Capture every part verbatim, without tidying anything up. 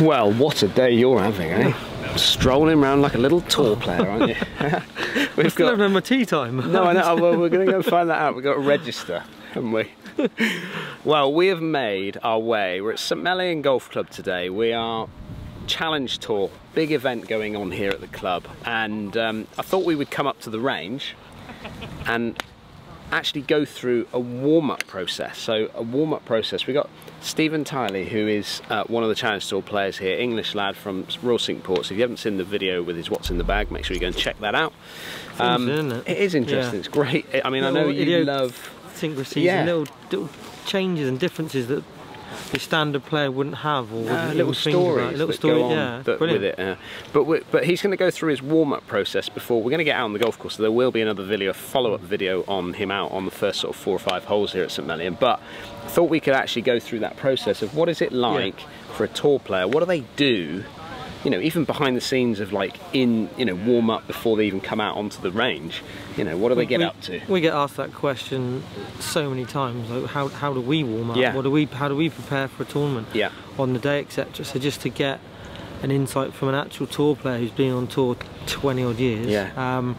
Well, what a day you're having, eh? Strolling around like a little tour player, aren't you? We've I still got... haven't had my tea time. No, I know. Well, we're going to go find that out. We've got to register, haven't we? Well, we have made our way. We're at St Mellion Golf Club today. We are Challenge Tour, big event going on here at the club. And um, I thought we would come up to the range and actually go through a warm-up process. So a warm-up process. We got Stephen Tiley, who is uh, one of the Challenge Tour players here, English lad from Royal Syncport. So if you haven't seen the video with his What's in the Bag, make sure you go and check that out. Um, isn't it? It is interesting. Yeah. It's great. I mean, little I know you love idiosyncrasies, yeah. and little, little changes and differences that the standard player wouldn't have, or uh, little stories, little story, yeah, but with it. Uh, but we're, but he's going to go through his warm-up process before we're going to get out on the golf course. So there will be another video, a follow-up video on him out on the first sort of four or five holes here at St Mellion. But I thought we could actually go through that process of what is it like yeah. for a tour player? What do they do? You know, even behind the scenes of like in, you know, warm up before they even come out onto the range. You know, what do we, they get we, up to? We get asked that question so many times. Like, how how do we warm up? Yeah. What do we? How do we prepare for a tournament? Yeah. On the day, et cetera. So just to get an insight from an actual tour player who's been on tour twenty odd years. Yeah. Um,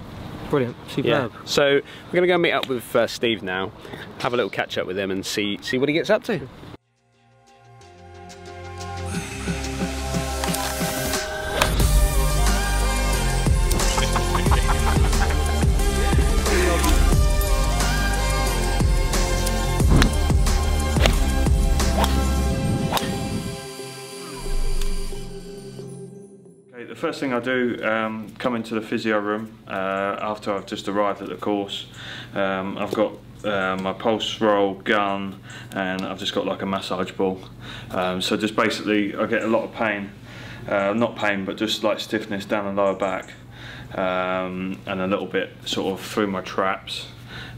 brilliant, superb. Yeah. So we're gonna go meet up with uh, Steve now, have a little catch up with him, and see see what he gets up to. First thing I do, um, come into the physio room uh, after I've just arrived at the course. Um, I've got uh, my pulse roll gun, and I've just got like a massage ball. Um, so just basically, I get a lot of pain, uh, not pain, but just like stiffness down the lower back, um, and a little bit sort of through my traps.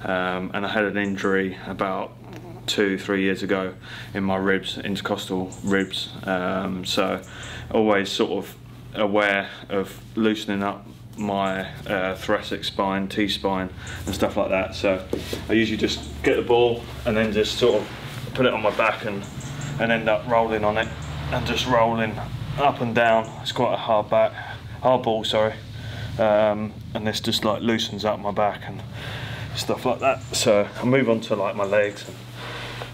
Um, and I had an injury about two, three years ago in my ribs, intercostal ribs. Um, so always sort of aware of loosening up my uh, thoracic spine, T-spine and stuff like that. So I usually just get the ball and then just sort of put it on my back and, and end up rolling on it and just rolling up and down. It's quite a hard back, hard ball, sorry. Um, and this just like loosens up my back and stuff like that. So I move on to like my legs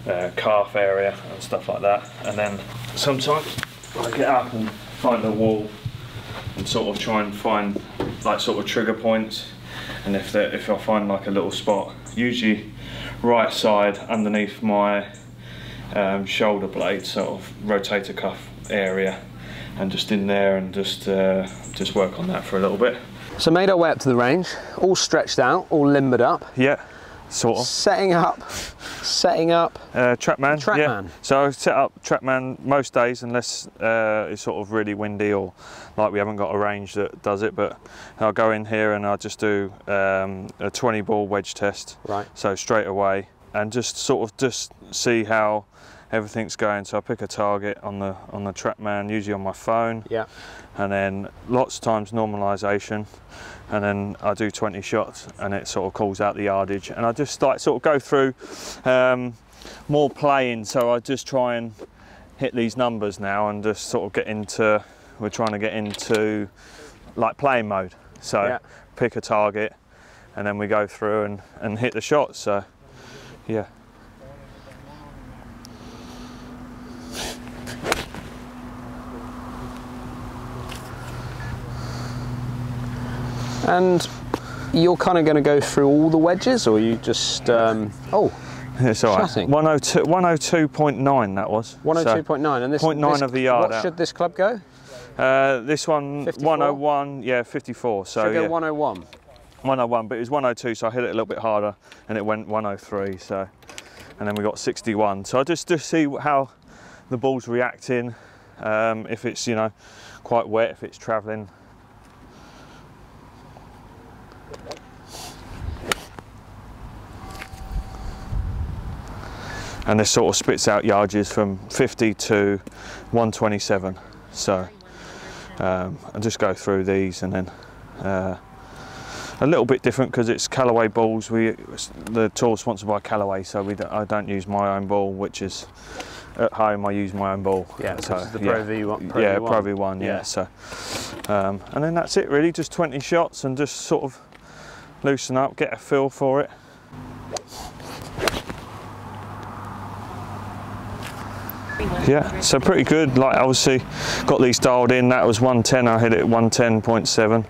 and uh, calf area and stuff like that. And then sometimes I get up and find the wall and sort of try and find like sort of trigger points, and if there, if I find like a little spot, usually right side underneath my um, shoulder blade, sort of rotator cuff area, and just in there and just uh, just work on that for a little bit. So made our way up to the range, all stretched out, all limbered up. Yeah, sort of. Setting up, setting up. Uh, Trackman. Trackman. Yeah. So I set up Trackman most days unless uh, it's sort of really windy or like we haven't got a range that does it. But I'll go in here and I'll just do um, a twenty ball wedge test. Right. So straight away and just sort of just see how everything's going. So I pick a target on the on the Trackman, usually on my phone. Yeah. And then lots of times normalization. And then I do twenty shots and it sort of calls out the yardage. And I just like sort of go through um, more playing. So I just try and hit these numbers now and just sort of get into, we're trying to get into like playing mode. So yeah. Pick a target and then we go through and, and hit the shots. So yeah. And you're kind of going to go through all the wedges, or you just um, oh, it's all right. one oh two point nine that was. one oh two point nine, so and this point nine of the yard. What should this club go? Uh, this one fifty-four? one oh one, yeah, fifty-four. So should go yeah. one oh one. one oh one, but it was one oh two, so I hit it a little bit harder, and it went one oh three. So, and then we got sixty-one. So I just just see how the ball's reacting, um, if it's you know quite wet, if it's travelling. And this sort of spits out yardages from fifty to one twenty-seven. So um, I'll just go through these, and then uh, a little bit different because it's Callaway balls. We the tour's sponsored by Callaway, so we don't, I don't use my own ball, which is at home I use my own ball. Yeah, so this is the Pro V one. Yeah, Pro V one, yeah. yeah. So, um, and then that's it really, just twenty shots and just sort of loosen up, get a feel for it. Yeah, so pretty good. Like obviously got these dialed in. That was one ten. I hit it one ten point seven.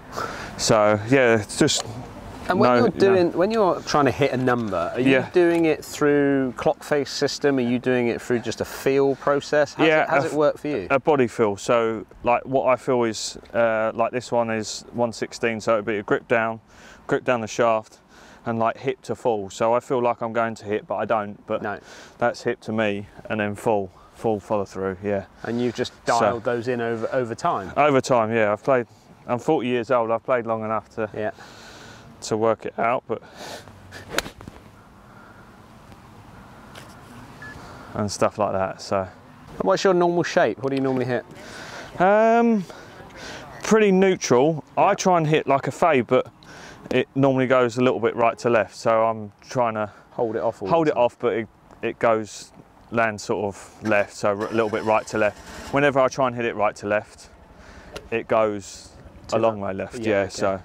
So yeah, it's just. And when no, you're doing, you know, when you're trying to hit a number, are you yeah. doing it through clock face system? Are you doing it through just a feel process? How's yeah, it, how's a, it work for you? A body feel. So like what I feel is uh, like this one is one sixteen. So it'd be a grip down, grip down the shaft, and like hip to full. So I feel like I'm going to hit, but I don't. But no. that's hip to me, and then full. Full follow through, yeah. And you've just dialed so, those in over over time. Over time, yeah. I've played. I'm forty years old. I've played long enough to yeah. to work it out. But and stuff like that. So. And what's your normal shape? What do you normally hit? Um, pretty neutral. Yeah. I try and hit like a fade, but it normally goes a little bit right to left. So I'm trying to hold it off. All hold it off, but it it goes. Land sort of left, so a little bit right to left. Whenever I try and hit it right to left, it goes to a long way left, yeah, yeah okay. so.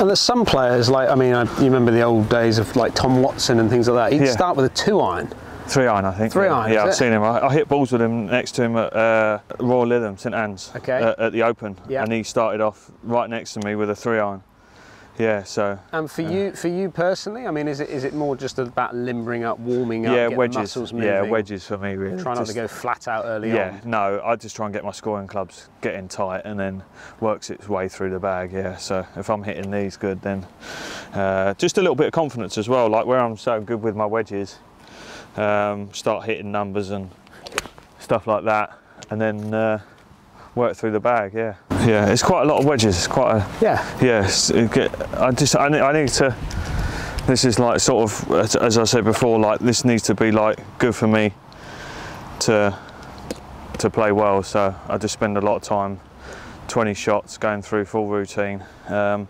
And there's some players, like, I mean, I, you remember the old days of like Tom Watson and things like that, he'd yeah. start with a two iron. Three iron, I think. Three yeah. iron, Yeah, I've it? seen him. I, I hit balls with him next to him at uh, Royal Lytham, St Anne's, okay. uh, at the Open, yeah. and he started off right next to me with a three iron. Yeah, so. And for uh, you, for you personally, I mean, is it is it more just about limbering up, warming up, yeah, getting wedges, muscles moving? Yeah, wedges for me really. Try not just, to go flat out early yeah, on. Yeah, no, I just try and get my scoring clubs getting tight and then works its way through the bag. Yeah, so if I'm hitting these good, then uh, just a little bit of confidence as well. Like where I'm so good with my wedges, um, start hitting numbers and stuff like that, and then. Uh, work through the bag, yeah. Yeah, it's quite a lot of wedges, it's quite a... Yeah. Yeah, it, I just, I need, I need to, this is like sort of, as I said before, like this needs to be like good for me to to play well, so I just spend a lot of time, twenty shots, going through full routine. Um,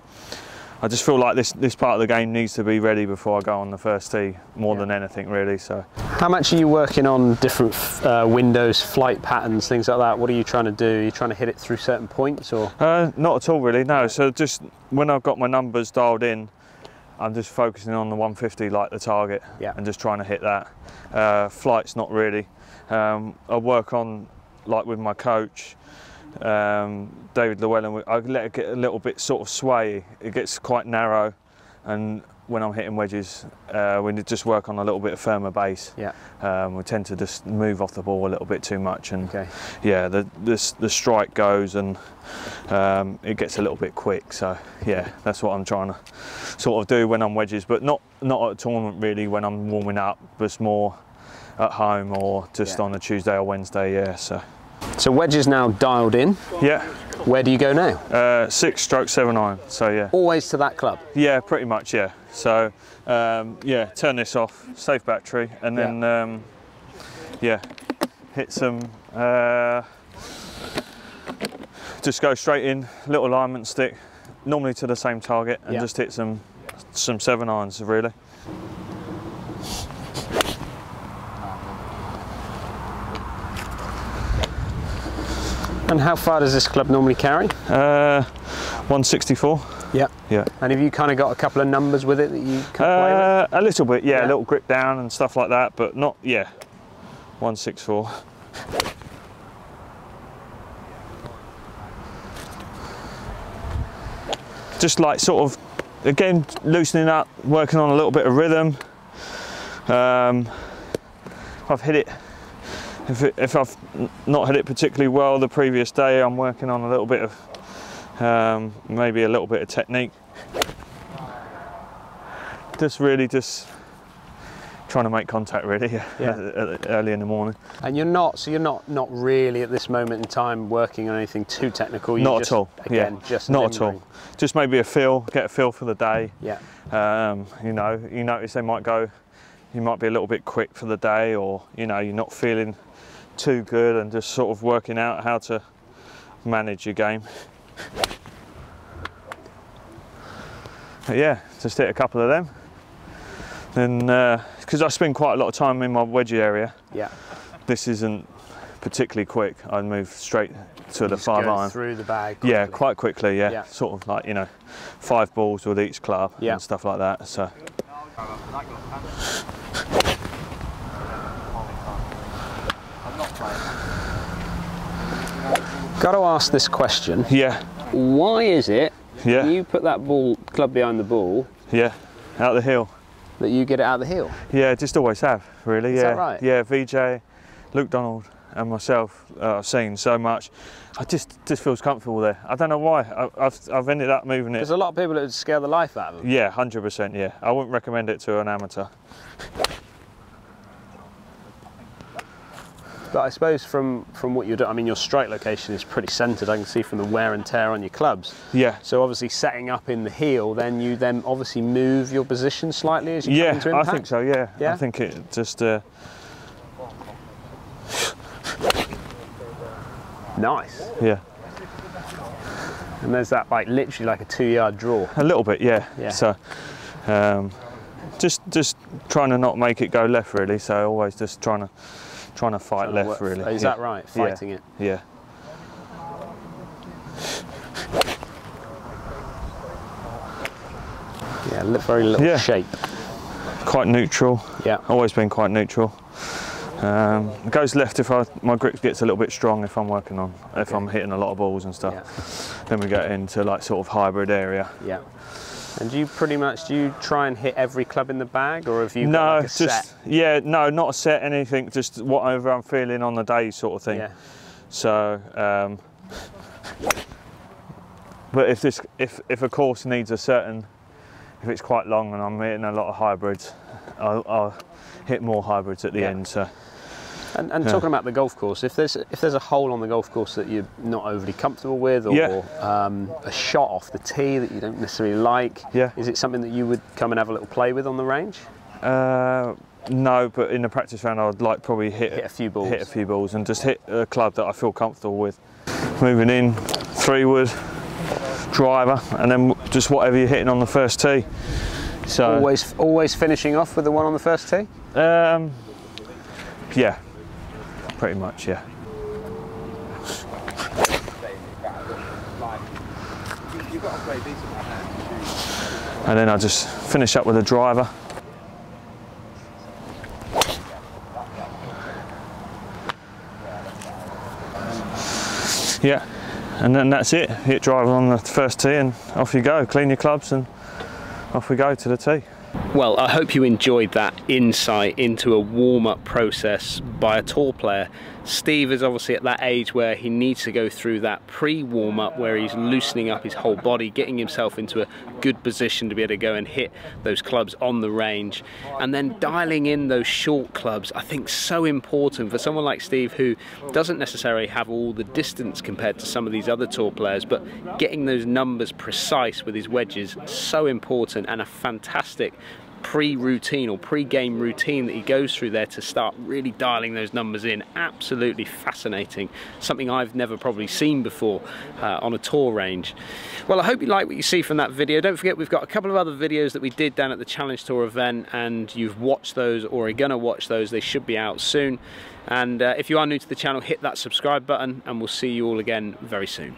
I just feel like this, this part of the game needs to be ready before I go on the first tee, more yeah. than anything really, so. How much are you working on different uh, windows, flight patterns, things like that? What are you trying to do? Are you trying to hit it through certain points or? Uh, not at all really, no. So just when I've got my numbers dialed in, I'm just focusing on the one fifty like the target yeah. and just trying to hit that. Uh, flight's not really. Um, I work on, like with my coach, Um, David Llewellyn, I let it get a little bit sort of sway. It gets quite narrow, and when I'm hitting wedges, uh, we just work on a little bit of firmer base. Yeah, um, we tend to just move off the ball a little bit too much, and okay. yeah, the, the the strike goes and um, it gets a little bit quick. So yeah, that's what I'm trying to sort of do when I'm wedges, but not not at a tournament really. When I'm warming up, but it's more at home or just yeah. on a Tuesday or Wednesday. Yeah, so. So wedge is now dialed in. Yeah. Where do you go now? Uh, six stroke seven iron. So yeah. Always to that club. Yeah, pretty much. Yeah. So um, yeah, turn this off, save battery, and then yeah, um, yeah hit some. Uh, just go straight in, little alignment stick, normally to the same target, and yeah. just hit some some seven irons really. And how far does this club normally carry? Uh, one sixty-four. Yeah. Yeah. And have you kind of got a couple of numbers with it that you can uh, play with? A little bit, yeah, yeah, a little grip down and stuff like that, but not, yeah, one sixty-four. Just like sort of, again, loosening up, working on a little bit of rhythm. Um, I've hit it. If, it, if I've not hit it particularly well the previous day, I'm working on a little bit of, um, maybe a little bit of technique. Just really just trying to make contact really, yeah. early in the morning. And you're not, so you're not not really at this moment in time working on anything too technical? You're not just, at all, again, yeah. just Not limbering. at all. Just maybe a feel, get a feel for the day. Yeah. Um, you know, you notice they might go, you might be a little bit quick for the day, or you know, you're not feeling too good, and just sort of working out how to manage your game. But yeah, just hit a couple of them. Then, because uh, I spend quite a lot of time in my wedgie area. Yeah. this isn't particularly quick. I'd move straight to you the five iron. Through the bag. Quickly. Yeah, quite quickly. Yeah. yeah, sort of like you know, five balls with each club yeah. and stuff like that. So. Got to ask this question. Yeah. Why is it? Yeah. You put that ball club behind the ball. Yeah. Out the heel. That you get it out the heel. Yeah, just always have really. Is yeah. That right? Yeah. V J, Luke Donald, and myself. Uh, I've seen so much. I just just feels comfortable there. I don't know why. I, I've I've ended up moving it. There's a lot of people that would scare the life out of them. Yeah, one hundred percent. Yeah. I wouldn't recommend it to an amateur. But I suppose from, from what you're doing, I mean, your strike location is pretty centred, I can see from the wear and tear on your clubs. Yeah. So obviously setting up in the heel, then you then obviously move your position slightly as you yeah, come into impact? Yeah, I think so, yeah. yeah. I think it just... Uh... Nice. Yeah. And there's that, like, literally like a two-yard draw. A little bit, yeah. yeah. So, um, just, just trying to not make it go left, really, so always just trying to... Trying to fight trying left, to really. Is yeah. that right? Fighting yeah. it. Yeah. Yeah, very little yeah. shape. Quite neutral. Yeah. Always been quite neutral. Um, it goes left if I, my grip gets a little bit strong if I'm working on, okay. if I'm hitting a lot of balls and stuff. Yeah. Then we get into like sort of hybrid area. Yeah. And do you pretty much, do you try and hit every club in the bag, or have you no, got like a just, set? Yeah, no, not a set, anything, just whatever I'm feeling on the day sort of thing. Yeah. So, um, but if this, if, if a course needs a certain, if it's quite long and I'm hitting a lot of hybrids, I'll, I'll hit more hybrids at the yeah. end, so. And, and yeah. talking about the golf course, if there's if there's a hole on the golf course that you're not overly comfortable with, or yeah. um, a shot off the tee that you don't necessarily like, yeah. is it something that you would come and have a little play with on the range? Uh, no, but in the practice round, I'd like probably hit, hit a few balls, hit a few balls, and just hit a club that I feel comfortable with. Moving in, three wood, driver, and then just whatever you're hitting on the first tee. So always always finishing off with the one on the first tee. Um, yeah. Pretty much, yeah. And then I just finish up with a driver. Yeah, and then that's it. Hit driver on the first tee and off you go. Clean your clubs and off we go to the tee. Well, I hope you enjoyed that insight into a warm-up process by a tour player. Steve is obviously at that age where he needs to go through that pre-warm-up where he's loosening up his whole body, getting himself into a good position to be able to go and hit those clubs on the range. And then dialing in those short clubs, I think so important for someone like Steve who doesn't necessarily have all the distance compared to some of these other tour players, but getting those numbers precise with his wedges, so important, and a fantastic pre-routine or pre-game routine that he goes through there to start really dialing those numbers in. Absolutely fascinating, something I've never probably seen before uh, on a tour range. Well, I hope you like what you see from that video. Don't forget, we've got a couple of other videos that we did down at the Challenge Tour event, and you've watched those or are gonna watch those. They should be out soon. And uh, if you are new to the channel, hit that subscribe button, and we'll see you all again very soon.